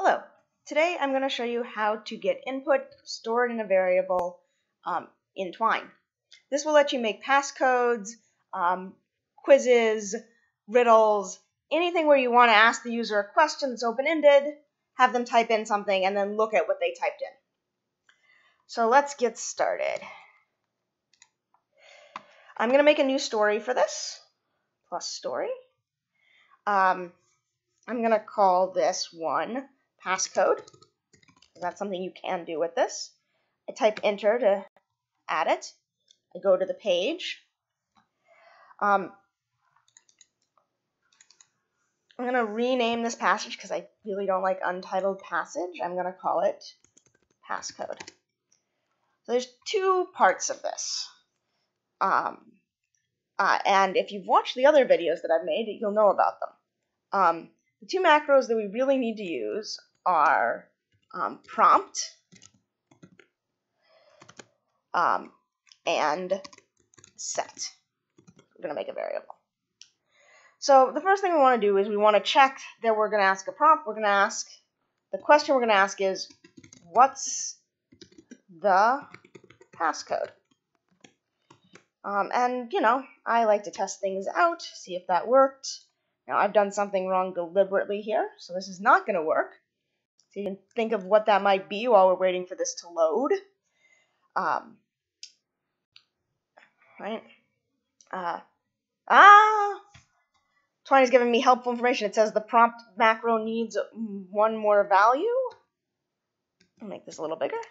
Hello. Today I'm going to show you how to get input stored in a variable in Twine. This will let you make passcodes, quizzes, riddles, anything where you want to ask the user a question that's open-ended, have them type in something, and then look at what they typed in. So let's get started. I'm going to make a new story for this, plus story. I'm going to call this one passcode. That's something you can do with this. I type enter to add it. I go to the page. I'm going to rename this passage because I really don't like untitled passage. I'm going to call it passcode. So there's two parts of this. And if you've watched the other videos that I've made, you'll know about them. The two macros that we really need to use are prompt and set. We're going to make a variable. So the first thing we want to do is we want to check that we're going to ask a prompt. We're going to ask, the question we're going to ask is, what's the passcode? And, you know, I like to test things out, see if that worked. Now, I've done something wrong deliberately here, so this is not going to work. So you can think of what that might be while we're waiting for this to load. Right? Twine is giving me helpful information. It says the prompt macro needs one more value. I'll make this a little bigger.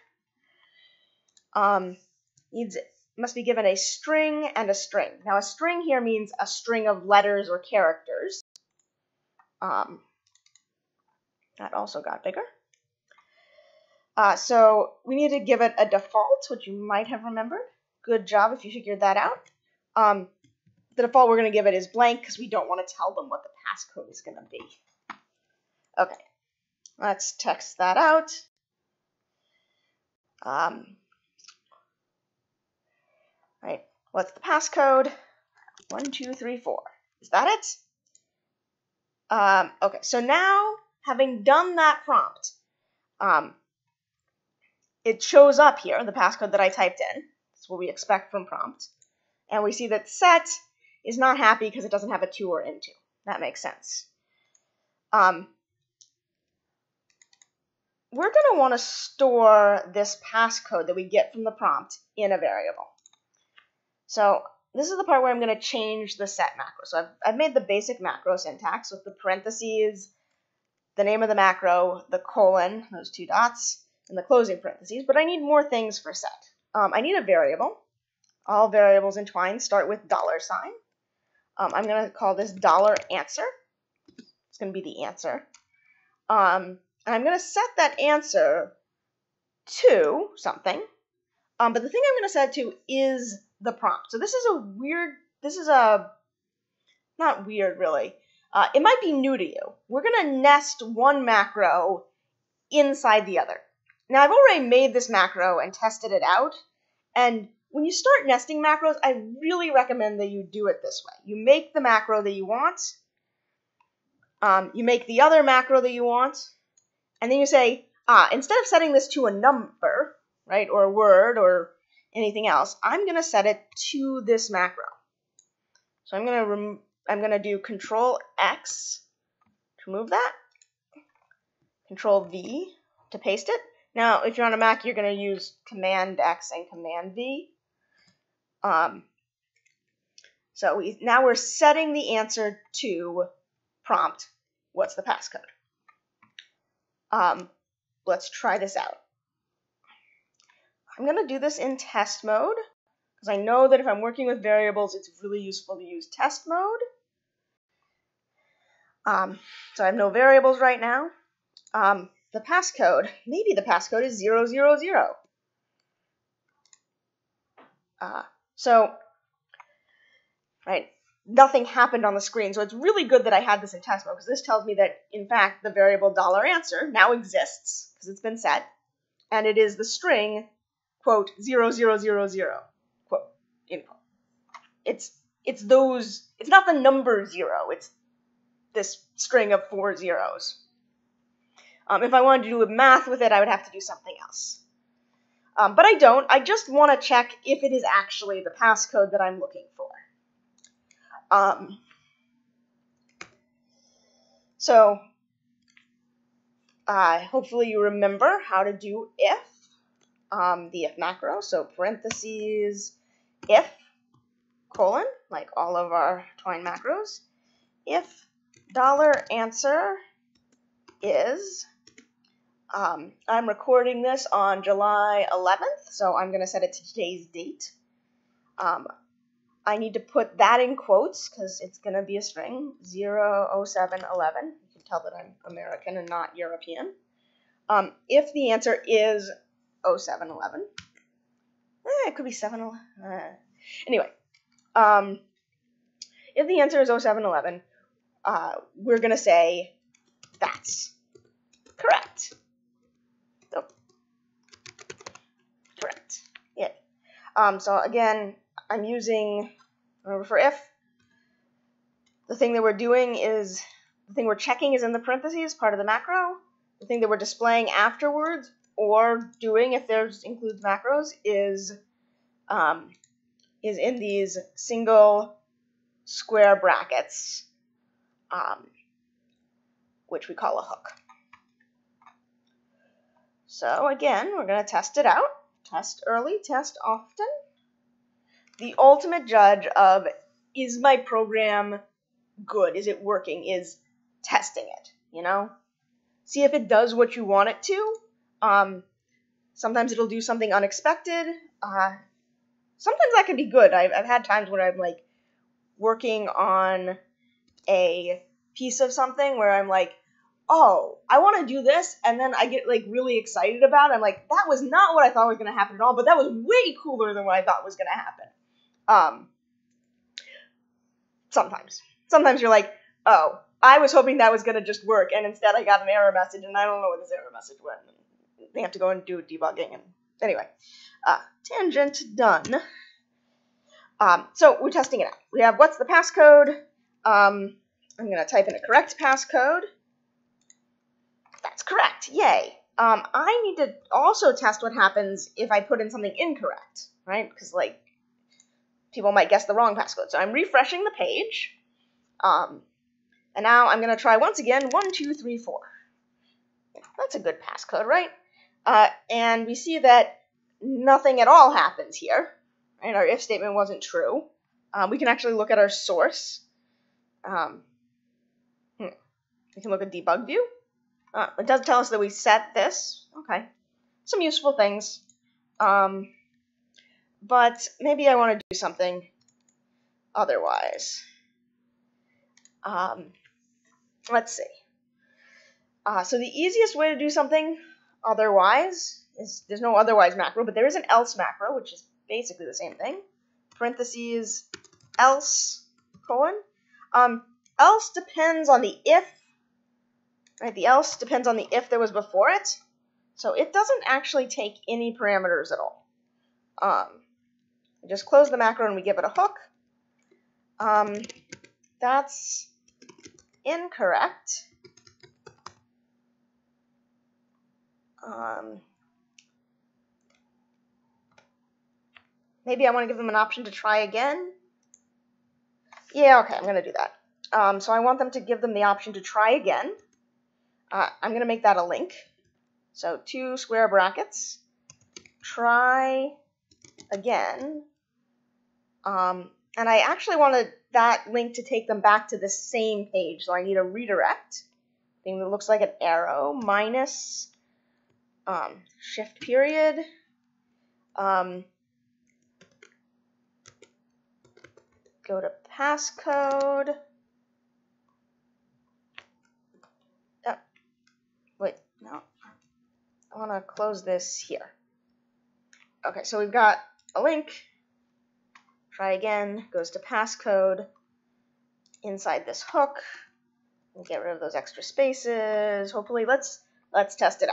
Must be given a string and a string. Now, a string here means a string of letters or characters. That also got bigger. So we need to give it a default, which you might have remembered. Good job if you figured that out. The default we're going to give it is blank because we don't want to tell them what the passcode is going to be. Okay, let's text that out. Right. What's the passcode? 1234. Is that it? Okay, so now, having done that prompt, it shows up here, the passcode that I typed in. That's what we expect from prompt. And we see that set is not happy because it doesn't have a to or into. That makes sense. We're going to want to store this passcode that we get from the prompt in a variable. So this is the part where I'm going to change the set macro. So I've made the basic macro syntax with the parentheses, the name of the macro, the colon, those two dots, and the closing parentheses. But I need more things for set. I need a variable. All variables in Twine start with $. I'm going to call this $answer. It's going to be the answer. And I'm going to set that answer to something. But the thing I'm going to set it to is the prompt. So not weird really. It might be new to you. We're going to nest one macro inside the other. Now I've already made this macro and tested it out. And when you start nesting macros, I really recommend that you do it this way. You make the macro that you want. You make the other macro that you want. And then you say, instead of setting this to a number, right, or a word or anything else, I'm going to set it to this macro. So I'm going to do Control X to remove that, Control V to paste it. Now, if you're on a Mac, you're going to use Command X and Command V. So now we're setting the answer to prompt. What's the passcode? Let's try this out. I'm going to do this in test mode because I know that if I'm working with variables, it's really useful to use test mode. So I have no variables right now. The passcode, maybe the passcode is 000. Right, nothing happened on the screen. So it's really good that I had this in test mode because this tells me that, in fact, the variable $answer now exists because it's been set, and it is the string quote 0000 quote end quote. It's not the number 0, it's this string of 4 zeros. If I wanted to do math with it, I would have to do something else. But I don't. I just want to check if it is actually the passcode that I'm looking for. Hopefully you remember how to do if, the if macro, so parentheses, if, colon, like all of our Twine macros, if $answer is, I'm recording this on July 11th, so I'm going to set it to today's date. I need to put that in quotes because it's going to be a string, 00711. Tell that I'm American and not European. If the answer is 0711, it could be 711. Anyway, if the answer is 0711, we're going to say that's correct. So, correct. Yeah. So again, I'm using, remember for if, the thing that we're doing is the thing we're checking is in the parentheses, part of the macro. The thing that we're displaying afterwards or doing, if there's includes macros, is in these single square brackets, which we call a hook. So again, we're going to test it out. Test early, test often. The ultimate judge of, is my program good? Is it working? Is testing it, you know? See if it does what you want it to. Sometimes it'll do something unexpected. Sometimes that can be good. I've had times where I'm like working on a piece of something where I'm like, oh, I want to do this. And then I get like really excited about it. I'm like, that was not what I thought was going to happen at all, but that was way cooler than what I thought was going to happen. Sometimes you're like, oh, I was hoping that was going to just work, and instead I got an error message, and I don't know what this error message was. They have to go and do debugging. And anyway, tangent done. So we're testing it out. We have what's the passcode. I'm going to type in a correct passcode. That's correct. Yay. I need to also test what happens if I put in something incorrect, right? Because, like, people might guess the wrong passcode. So I'm refreshing the page. And now I'm going to try once again, 1, 2, 3, 4. That's a good passcode, right? And we see that nothing at all happens here, and our if statement wasn't true. We can actually look at our source. We can look at debug view. It does tell us that we set this. Okay, some useful things. But maybe I want to do something otherwise. Let's see. So the easiest way to do something otherwise is, there's no otherwise macro, but there is an else macro, which is basically the same thing. Parentheses, else, colon. Else depends on the if, right? The else depends on the if that was before it. So it doesn't actually take any parameters at all. We just close the macro and we give it a hook. That's incorrect. Maybe I want to give them an option to try again. Yeah, okay, I'm going to do that. So I want them to give them the option to try again. I'm going to make that a link. So 2 square brackets, try again. And I actually wanted that link to take them back to the same page, so I need a redirect thing that looks like an arrow minus shift period. Go to passcode. Wait, no. I want to close this here. Okay, so we've got a link. Try again, goes to passcode, inside this hook, and get rid of those extra spaces. Hopefully, let's test it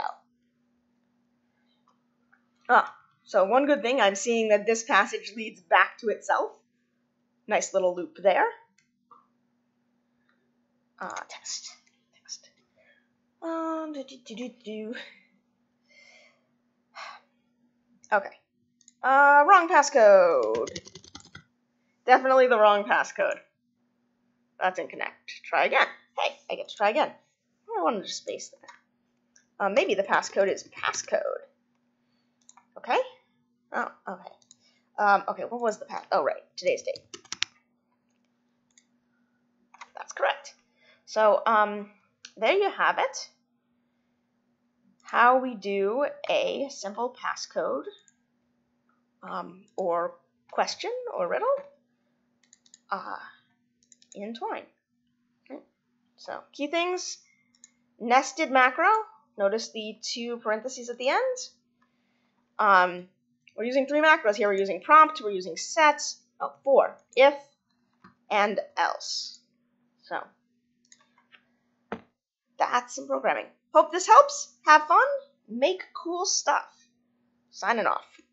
out. So one good thing, I'm seeing that this passage leads back to itself. Nice little loop there. Test. Okay. Wrong passcode. Definitely the wrong passcode. That didn't connect. Try again. Hey, I get to try again. I wanted to space that. Maybe the passcode is passcode. Okay? Oh, okay. Okay, what was the pass? Oh, right. Today's date. That's correct. So, there you have it. How we do a simple passcode or question or riddle in Twine. Okay. So, key things. Nested macro. Notice the two parentheses at the end. We're using three macros here. We're using prompt, we're using sets, four, if, and else. So, that's some programming. Hope this helps. Have fun. Make cool stuff. Signing off.